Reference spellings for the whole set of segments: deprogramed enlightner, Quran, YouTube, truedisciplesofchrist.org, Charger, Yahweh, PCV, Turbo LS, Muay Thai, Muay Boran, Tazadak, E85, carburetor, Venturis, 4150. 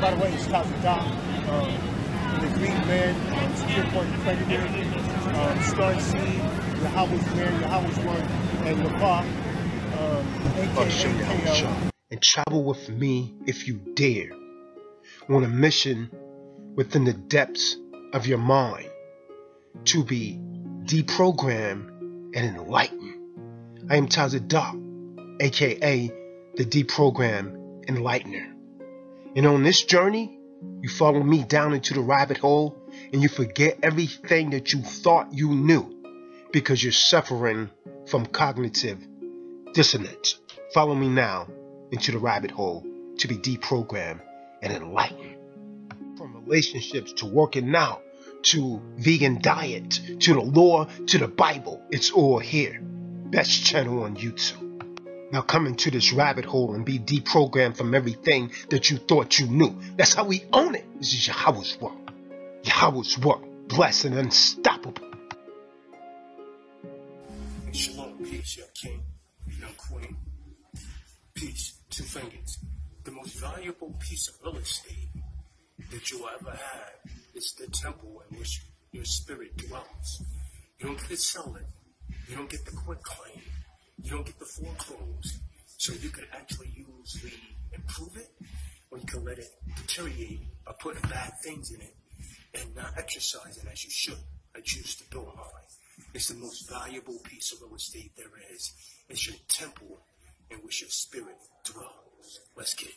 By the way, it's top to top. The Greek man, Spearpoint Predator, Star Seed, Yahweh's man, Yahweh's one, and Lapa, and travel with me if you dare on a mission within the depths of your mind to be deprogrammed and enlightened. I am Tazadak, aka the Deprogrammed Enlightener. And on this journey, you follow me down into the rabbit hole and you forget everything that you thought you knew because you're suffering from cognitive dissonance. Follow me now into the rabbit hole to be deprogrammed and enlightened. From relationships to working out, to vegan diet, to the lore, to the Bible. It's all here. Best channel on YouTube. Now come into this rabbit hole and be deprogrammed from everything that you thought you knew. That's how we own it. This is Yahweh's work. Yahweh's work. Blessed and unstoppable. Shalom, peace, your king, your queen. Peace, two fingers. The most valuable piece of real estate that you'll ever have is the temple in which your spirit dwells. You don't get to sell it. You don't get the quick claim. You don't get the foreclosed. So you can actually use the improve it, or you can let it deteriorate by putting bad things in it and not exercising as you should. I choose to do it all right. It's the most valuable piece of real estate there is. It's your temple in which your spirit dwells. Let's get it.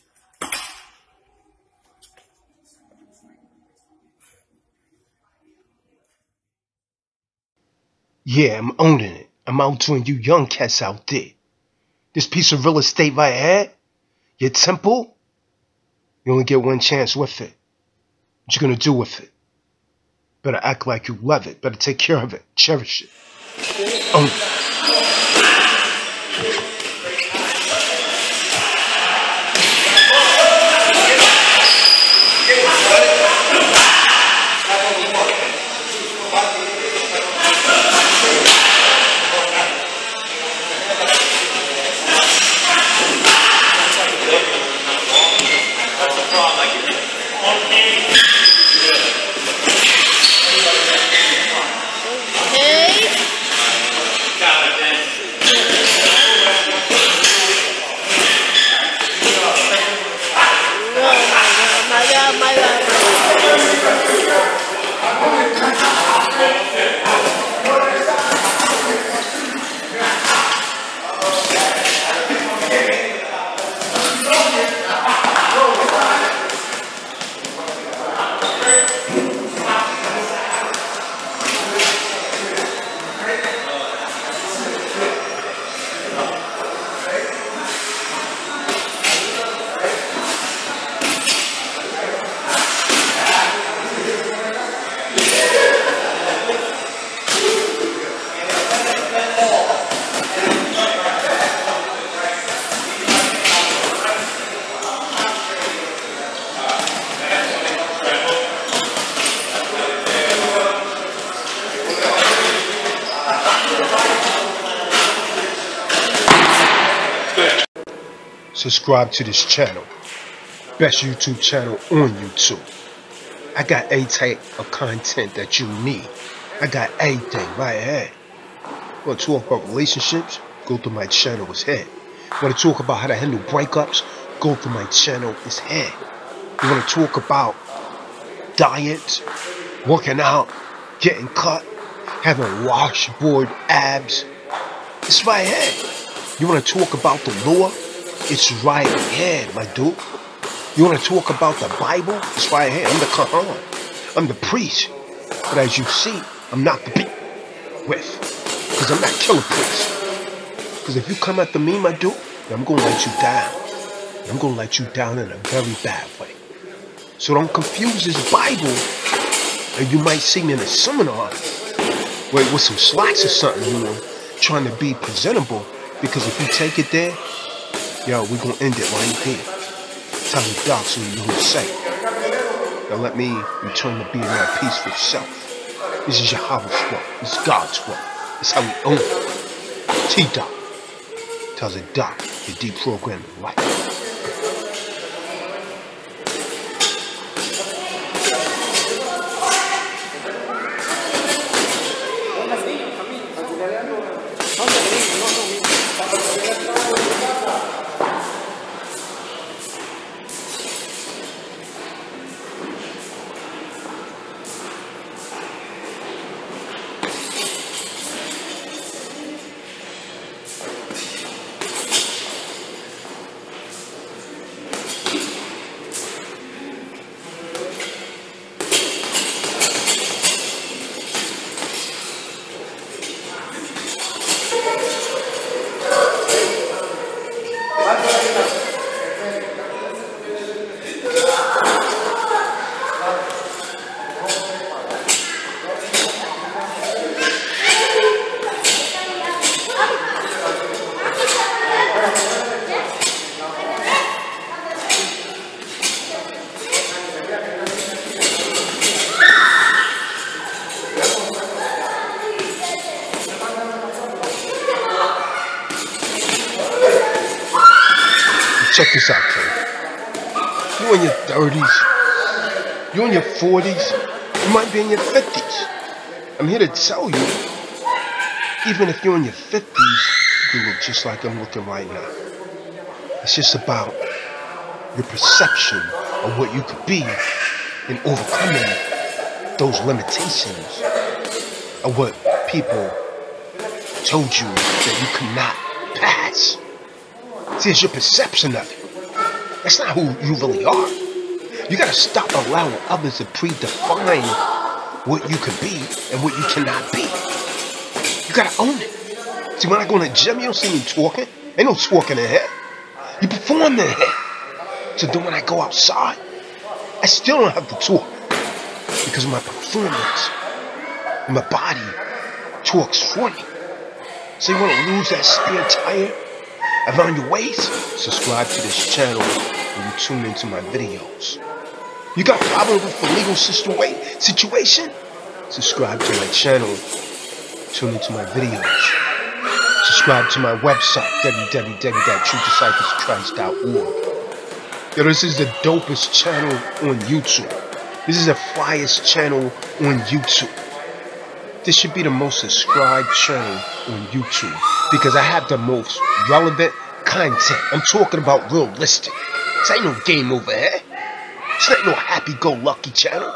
Yeah, I'm owning it. I'm out to you young cats out there. This piece of real estate right here, your temple, you only get one chance with it. What you gonna do with it? Better act like you love it. Better take care of it. Cherish it. Own it. Subscribe to this channel. Best YouTube channel on YouTube. I got a type of content that you need. I got everything right here. Want to talk about relationships? Go through my channel. It's here. Want to talk about how to handle breakups? Go through my channel. It's here. You want to talk about diets, working out, getting cut, having washboard abs? It's right here. You want to talk about the law? It's right here, my dude. You want to talk about the Bible? It's right here. I'm the Quran. I'm the priest. But as you see, I'm not the beat with. Because I'm not killing priests. Because if you come after me, my dude, I'm going to let you down. I'm going to let you down in a very bad way. So don't confuse this Bible. And you might see me in a seminar with some slacks or something, you know, trying to be presentable. Because if you take it there, yo, we're gonna end it right here. Tell me, Doc, so you know what to say. Now let me return to being my peaceful self. This is Yahweh's work. This is God's work. It's how we own it. T-Doc. Tells a Doc, the deprogrammed life. check this out, Trey. You in your 30s, you in your 40s, you might be in your 50s. I'm here to tell you, even if you're in your 50s, you look just like I'm looking right now. It's just about your perception of what you could be and overcoming those limitations of what people told you that you could not pass. See, it's your perception of it. That's not who you really are. You gotta stop allowing others to predefine what you can be and what you cannot be. You gotta own it. See, when I go in the gym, you don't see me talking. Ain't no talking in here. You perform in here. So then when I go outside, I still don't have to talk, because of my performance, and my body talks for me. So you want to lose that spare tire around your waist? Subscribe to this channel and you tune into my videos. You got problems with the legal situation? Subscribe to my channel, tune into my videos. Subscribe to my website, www.truedisciplesofchrist.org. Yo, this is the dopest channel on YouTube. This is the flyest channel on YouTube. This should be the most subscribed channel on YouTube, because I have the most relevant content. I'm talking about realistic. This ain't no game over here. This ain't no happy-go-lucky channel.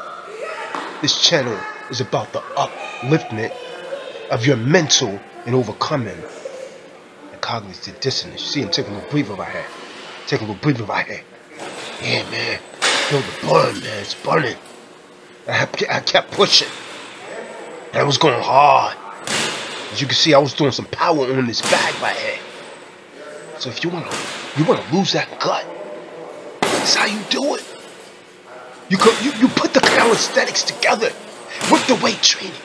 This channel is about the upliftment of your mental and overcoming the cognitive dissonance. See, I'm taking a little breather right here. Taking a little breather right here. Yeah, man, feel the burn, man, it's burning. I kept pushing. I was going hard. As you can see, I was doing some power on this bag right here. So if you wanna lose that gut, that's how you do it. You put the calisthenics together with the weight training,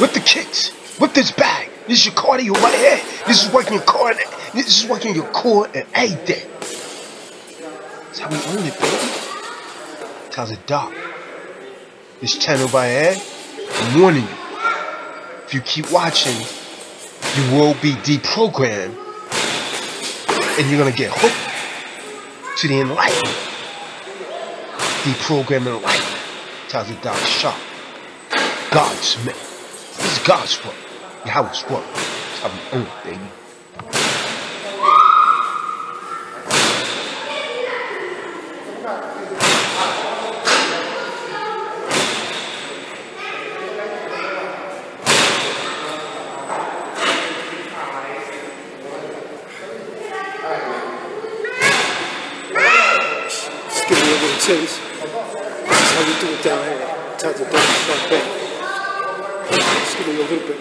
with the kicks, with this bag. This is your cardio right here. This is working your core. This is working your core and everything. That's how we own it, baby. That's how it's dark. This channel by air, I'm warning you. If you keep watching, you will be deprogrammed. And you're going to get hooked to the enlightenment. Deprogramming enlightenment. That's how it's dark shop. God's man. This is God's work. Yahweh's work. That's how we own it, baby. Chase. That's how you do it down here. It's how to do it front back. Let's give it a little bit.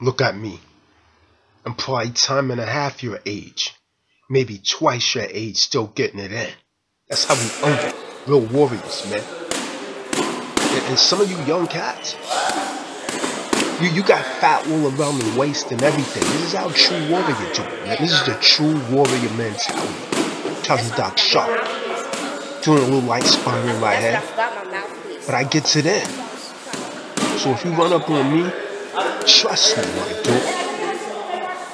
Look at me. I'm probably 10.5 times your age, maybe twice your age, still getting it in. That's how we own it. Real warriors, man. And some of you young cats, you got fat all around the waist and everything. This is how true warrior do it, man. This is the true warrior mentality. Tells you Doc Sharp. Doing a little light spine in my head. But I get to that. So if you run up on me, trust me, my dude,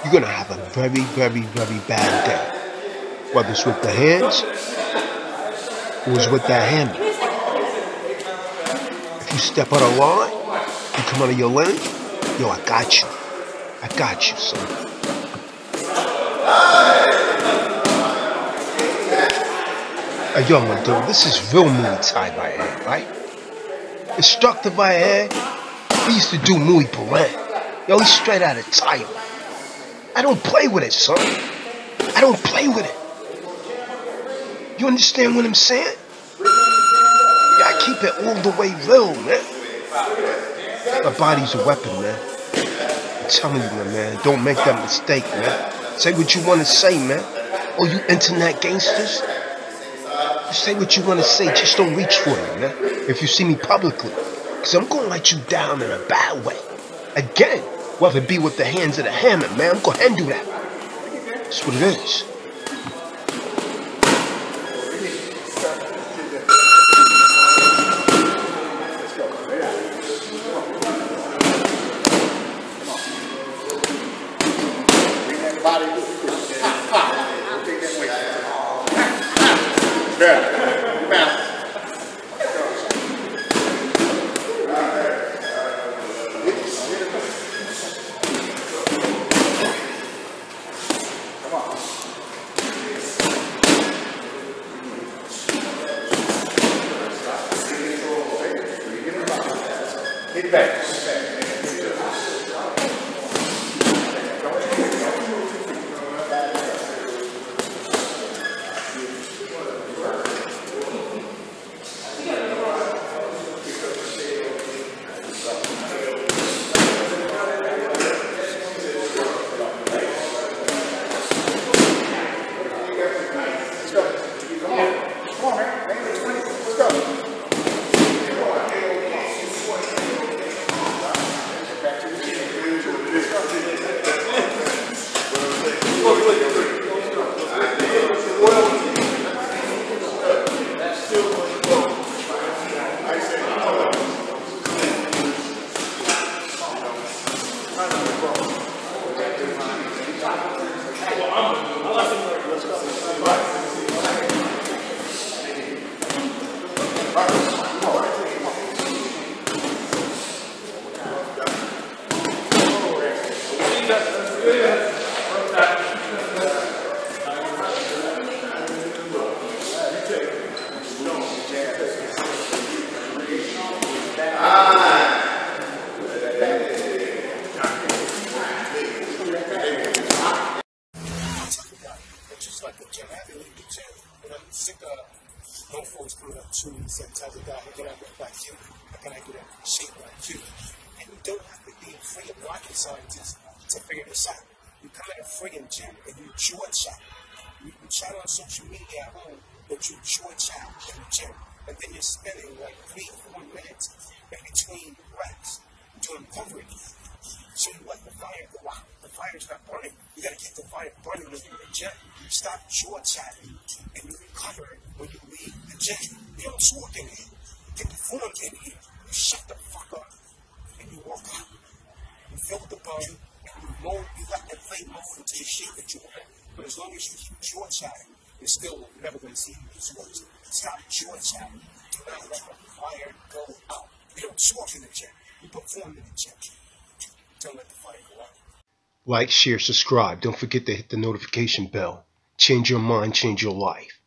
you're gonna have a very, very, very bad day. Whether it's with the hands or it's with that hammer. If you step out of line, you come out of your lane, yo, I got you. I got you, son. a young adult. This is real Muay Thai by air, right? Instructor by air, he used to do Muay Boran. Yo, he's straight out of Thailand. I don't play with it, son. I don't play with it. You understand what I'm saying? Yeah, I keep it all the way real, man. My body's a weapon, man. I'm telling you, man. Don't make that mistake, man. Say what you want to say, man. Oh, you internet gangsters? Just say what you want to say. Just don't reach for me, man. If you see me publicly. Because I'm going to let you down in a bad way. Again. Whether it be with the hands of the hammer, man. I'm going to handle that. That's what it is. Like, share, subscribe. Don't forget to hit the notification bell. Change your mind, change your life.